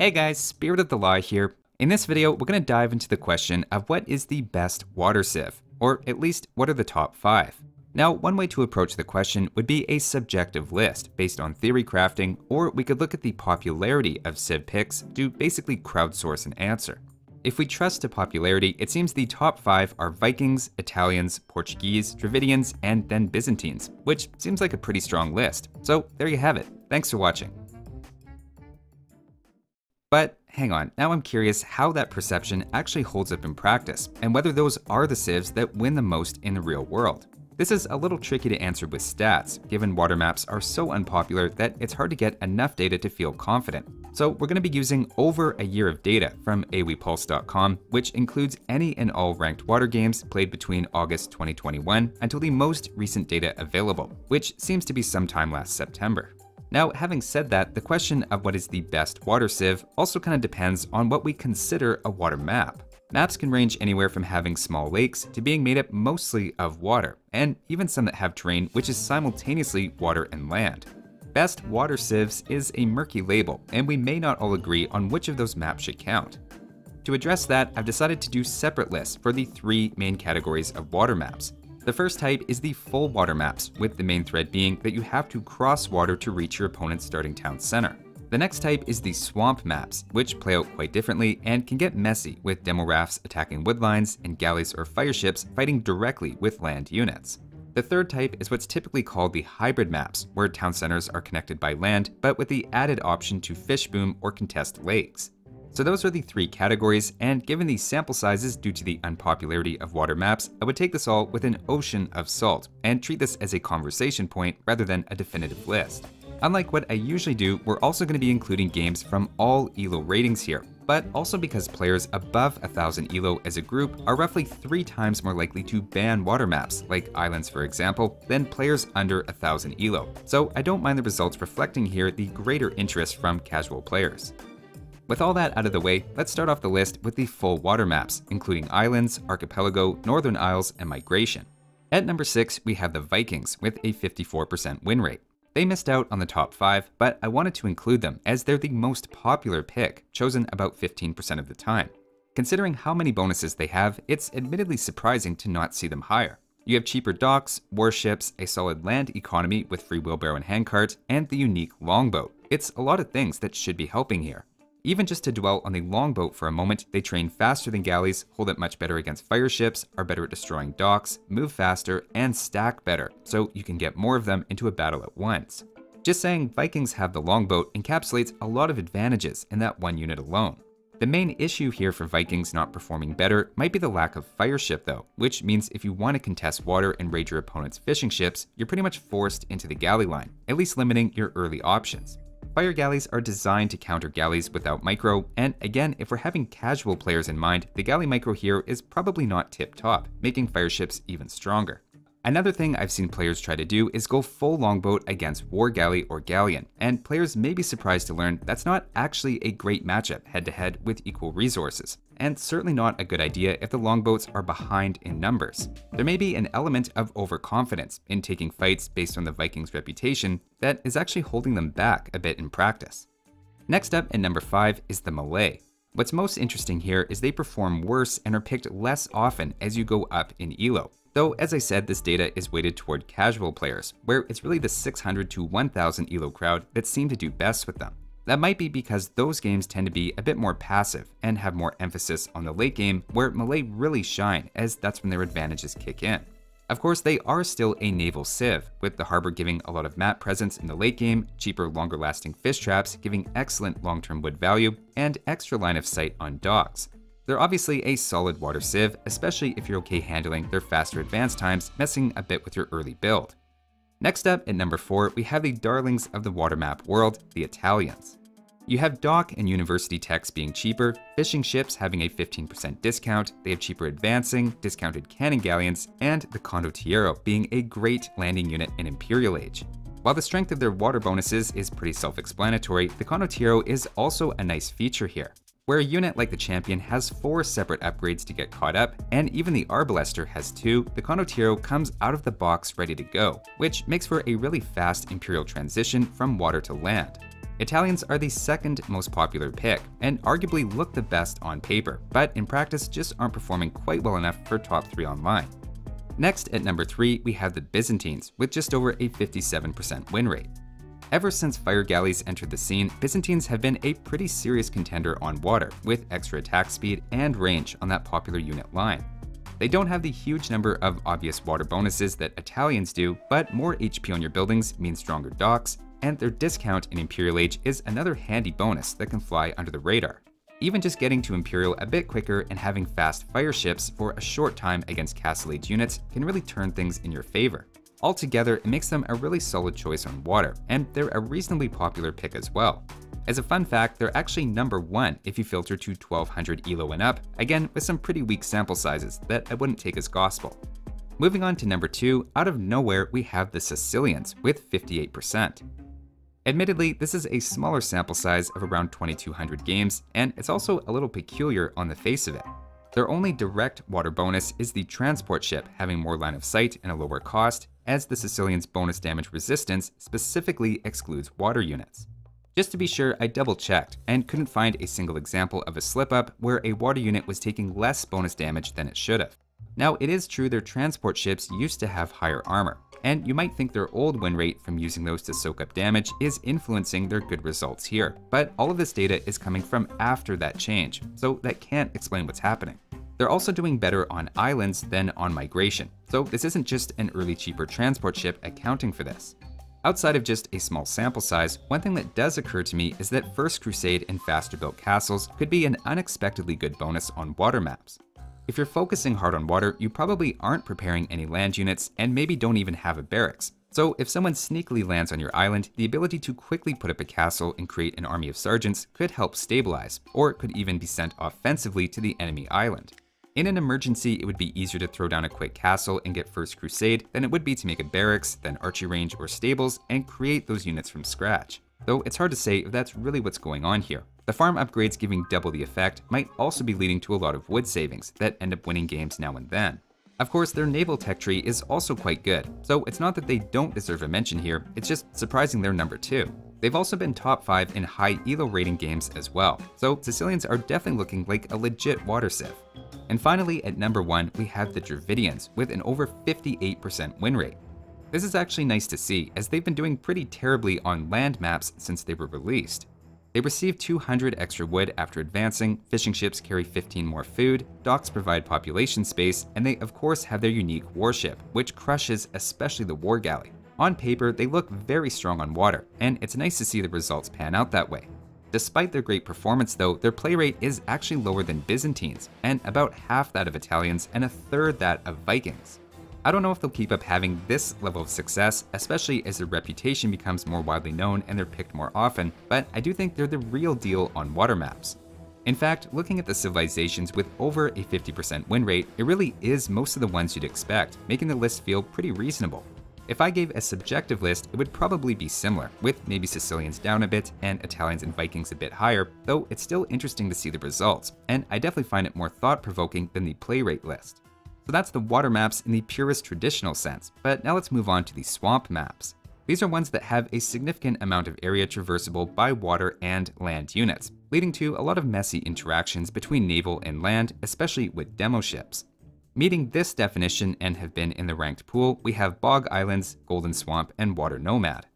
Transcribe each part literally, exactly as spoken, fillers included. Hey guys, Spirit of the Law here. In this video, we're gonna dive into the question of what is the best water sieve, or at least what are the top five? Now, one way to approach the question would be a subjective list based on theory crafting, or we could look at the popularity of sieve picks to basically crowdsource an answer. If we trust to popularity, it seems the top five are Vikings, Italians, Portuguese, Dravidians, and then Byzantines, which seems like a pretty strong list. So there you have it. Thanks for watching. But hang on, now I'm curious how that perception actually holds up in practice, and whether those are the sieves that win the most in the real world. This is a little tricky to answer with stats, given water maps are so unpopular that it's hard to get enough data to feel confident. So we're going to be using over a year of data from a w e pulse dot com, which includes any and all ranked water games played between August twenty twenty-one until the most recent data available, which seems to be sometime last September. Now, having said that, the question of what is the best water sieve also kind of depends on what we consider a water map. Maps can range anywhere from having small lakes to being made up mostly of water, and even some that have terrain which is simultaneously water and land. Best water sieves is a murky label, and we may not all agree on which of those maps should count. To address that, I've decided to do separate lists for the three main categories of water maps. The first type is the full water maps, with the main thread being that you have to cross water to reach your opponent's starting town center. The next type is the swamp maps, which play out quite differently and can get messy with demo rafts attacking woodlines and galleys or fire ships fighting directly with land units. The third type is what's typically called the hybrid maps, where town centers are connected by land, but with the added option to fish boom or contest lakes. So those are the three categories, and given the sample sizes due to the unpopularity of water maps, I would take this all with an ocean of salt and treat this as a conversation point rather than a definitive list. Unlike what I usually do, we're also going to be including games from all E L O ratings here, but also because players above one thousand E L O as a group are roughly three times more likely to ban water maps, like islands for example, than players under one thousand E L O. So I don't mind the results reflecting here the greater interest from casual players. With all that out of the way, let's start off the list with the full water maps, including Islands, Archipelago, Northern Isles, and Migration. At number six, we have the Vikings with a fifty-four percent win rate. They missed out on the top five, but I wanted to include them as they're the most popular pick, chosen about fifteen percent of the time. Considering how many bonuses they have, it's admittedly surprising to not see them higher. You have cheaper docks, warships, a solid land economy with free wheelbarrow and handcart, and the unique longboat. It's a lot of things that should be helping here. Even just to dwell on the longboat for a moment, they train faster than galleys, hold up much better against fire ships, are better at destroying docks, move faster, and stack better, so you can get more of them into a battle at once. Just saying Vikings have the longboat encapsulates a lot of advantages in that one unit alone. The main issue here for Vikings not performing better might be the lack of fire ship though, which means if you want to contest water and raid your opponent's fishing ships, you're pretty much forced into the galley line, at least limiting your early options. Fire galleys are designed to counter galleys without micro, and again, if we're having casual players in mind, the galley micro here is probably not tip-top, making fire ships even stronger. Another thing I've seen players try to do is go full longboat against war galley or galleon, and players may be surprised to learn that's not actually a great matchup head-to-head with equal resources, and certainly not a good idea if the longboats are behind in numbers. There may be an element of overconfidence in taking fights based on the Vikings' reputation that is actually holding them back a bit in practice. Next up at number five is the Malay. What's most interesting here is they perform worse and are picked less often as you go up in E L O. Though, as I said, this data is weighted toward casual players, where it's really the six hundred to one thousand E L O crowd that seem to do best with them. That might be because those games tend to be a bit more passive and have more emphasis on the late game, where Malay really shine, as that's when their advantages kick in. Of course, they are still a naval sieve, with the harbor giving a lot of map presence in the late game, cheaper, longer-lasting fish traps giving excellent long-term wood value, and extra line of sight on docks. They're obviously a solid water sieve, especially if you're okay handling their faster advance times, messing a bit with your early build. Next up at number four, we have the darlings of the water map world, the Italians. You have dock and university techs being cheaper, fishing ships having a fifteen percent discount, they have cheaper advancing, discounted cannon galleons, and the Condotiero being a great landing unit in Imperial Age. While the strength of their water bonuses is pretty self-explanatory, the Condotiero is also a nice feature here, where a unit like the Champion has four separate upgrades to get caught up, and even the Arbalester has two, the Condotiero comes out of the box ready to go, which makes for a really fast Imperial transition from water to land. Italians are the second most popular pick, and arguably look the best on paper, but in practice just aren't performing quite well enough for top three online. Next, at number three, we have the Byzantines, with just over a fifty-seven percent win rate. Ever since fire galleys entered the scene, Byzantines have been a pretty serious contender on water, with extra attack speed and range on that popular unit line. They don't have the huge number of obvious water bonuses that Italians do, but more H P on your buildings means stronger docks, and their discount in Imperial Age is another handy bonus that can fly under the radar. Even just getting to Imperial a bit quicker and having fast fire ships for a short time against Castle Age units can really turn things in your favor. Altogether, it makes them a really solid choice on water, and they're a reasonably popular pick as well. As a fun fact, they're actually number one if you filter to twelve hundred E L O and up, again with some pretty weak sample sizes that I wouldn't take as gospel. Moving on to number two, out of nowhere we have the Sicilians with fifty-eight percent. Admittedly, this is a smaller sample size of around twenty-two hundred games, and it's also a little peculiar on the face of it. Their only direct water bonus is the transport ship having more line of sight and a lower cost, as the Sicilians' bonus damage resistance specifically excludes water units. Just to be sure, I double checked and couldn't find a single example of a slip up where a water unit was taking less bonus damage than it should have. Now, it is true their transport ships used to have higher armor, and you might think their old win rate from using those to soak up damage is influencing their good results here, but all of this data is coming from after that change, so that can't explain what's happening. They're also doing better on islands than on migration, so this isn't just an early cheaper transport ship accounting for this. Outside of just a small sample size, one thing that does occur to me is that First Crusade and faster built castles could be an unexpectedly good bonus on water maps. If you're focusing hard on water, you probably aren't preparing any land units and maybe don't even have a barracks. So if someone sneakily lands on your island, the ability to quickly put up a castle and create an army of sergeants could help stabilize, or could even be sent offensively to the enemy island. In an emergency, it would be easier to throw down a quick castle and get First Crusade than it would be to make a barracks, then archery range or stables, and create those units from scratch. Though it's hard to say if that's really what's going on here. The farm upgrades giving double the effect might also be leading to a lot of wood savings that end up winning games now and then. Of course, their naval tech tree is also quite good, so it's not that they don't deserve a mention here, it's just surprising they're number two. They've also been top five in high E L O rating games as well, so Sicilians are definitely looking like a legit water sieve. And finally, at number one, we have the Dravidians with an over fifty-eight percent win rate. This is actually nice to see, as they've been doing pretty terribly on land maps since they were released. They receive two hundred extra wood after advancing, fishing ships carry fifteen more food, docks provide population space, and they of course have their unique warship, which crushes especially the war galley. On paper, they look very strong on water, and it's nice to see the results pan out that way. Despite their great performance though, their play rate is actually lower than Byzantines, and about half that of Italians and a third that of Vikings. I don't know if they'll keep up having this level of success, especially as their reputation becomes more widely known and they're picked more often, but I do think they're the real deal on water maps. In fact, looking at the civilizations with over a fifty percent win rate, it really is most of the ones you'd expect, making the list feel pretty reasonable. If I gave a subjective list, it would probably be similar, with maybe Sicilians down a bit and Italians and Vikings a bit higher, though it's still interesting to see the results, and I definitely find it more thought-provoking than the play rate list. So that's the water maps in the purest traditional sense, but now let's move on to the swamp maps. These are ones that have a significant amount of area traversable by water and land units, leading to a lot of messy interactions between naval and land, especially with demo ships. Meeting this definition and have been in the ranked pool, we have Bog Islands, Golden Swamp, and Water Nomad.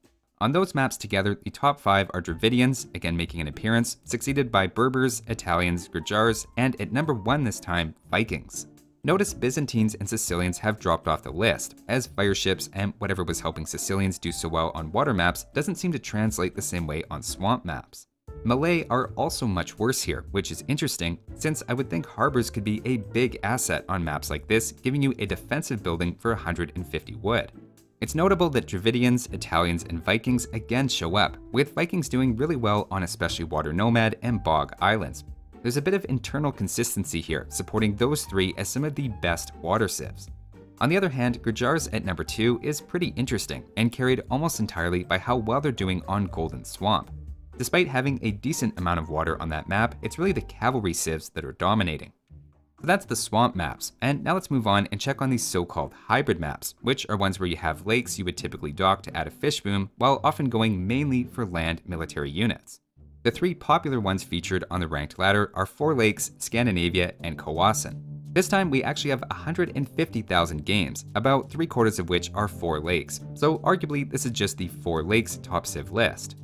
On those maps together, the top five are Dravidians, again making an appearance, succeeded by Berbers, Italians, Gurjaras, and at number one this time, Vikings. Notice Byzantines and Sicilians have dropped off the list, as fire ships and whatever was helping Sicilians do so well on water maps doesn't seem to translate the same way on swamp maps. Malay are also much worse here, which is interesting, since I would think harbors could be a big asset on maps like this, giving you a defensive building for one hundred fifty wood. It's notable that Dravidians, Italians, and Vikings again show up, with Vikings doing really well on especially Water Nomad and Bog Islands. There's a bit of internal consistency here, supporting those three as some of the best water sieves. On the other hand, Gurjaras at number two is pretty interesting and carried almost entirely by how well they're doing on Golden Swamp. Despite having a decent amount of water on that map, it's really the cavalry sieves that are dominating. But that's the swamp maps, and now let's move on and check on these so-called hybrid maps, which are ones where you have lakes you would typically dock to add a fish boom, while often going mainly for land military units. The three popular ones featured on the ranked ladder are Four Lakes, Scandinavia, and Kwasan. This time we actually have one hundred fifty thousand games, about three quarters of which are Four Lakes, so arguably this is just the Four Lakes top civ list.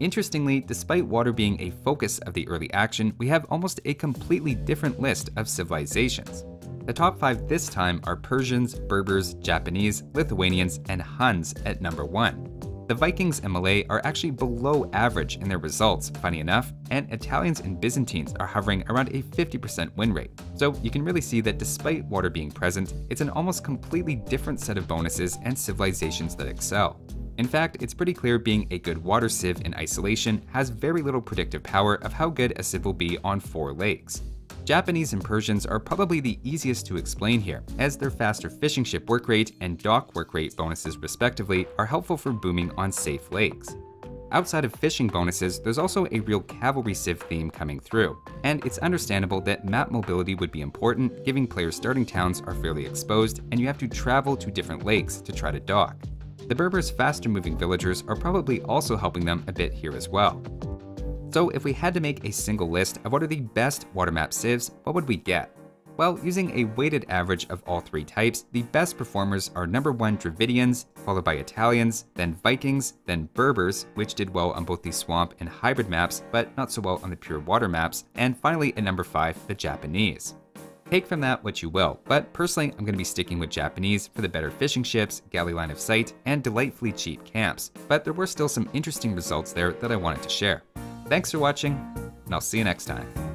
Interestingly, despite water being a focus of the early action, we have almost a completely different list of civilizations. The top five this time are Persians, Berbers, Japanese, Lithuanians, and Huns at number one. The Vikings and Malay are actually below average in their results, funny enough, and Italians and Byzantines are hovering around a fifty percent win rate. So you can really see that despite water being present, it's an almost completely different set of bonuses and civilizations that excel. In fact, it's pretty clear being a good water civ in isolation has very little predictive power of how good a civ will be on Four Lakes. Japanese and Persians are probably the easiest to explain here, as their faster fishing ship work rate and dock work rate bonuses respectively are helpful for booming on safe lakes. Outside of fishing bonuses, there's also a real cavalry civ theme coming through, and it's understandable that map mobility would be important, giving players starting towns are fairly exposed and you have to travel to different lakes to try to dock. The Berbers' faster moving villagers are probably also helping them a bit here as well. So if we had to make a single list of what are the best water map civs, what would we get? Well, using a weighted average of all three types, the best performers are number one Dravidians, followed by Italians, then Vikings, then Berbers, which did well on both the swamp and hybrid maps, but not so well on the pure water maps, and finally at number five, the Japanese. Take from that what you will, but personally I'm going to be sticking with Japanese for the better fishing ships, galley line of sight, and delightfully cheap camps, but there were still some interesting results there that I wanted to share. Thanks for watching, and I'll see you next time.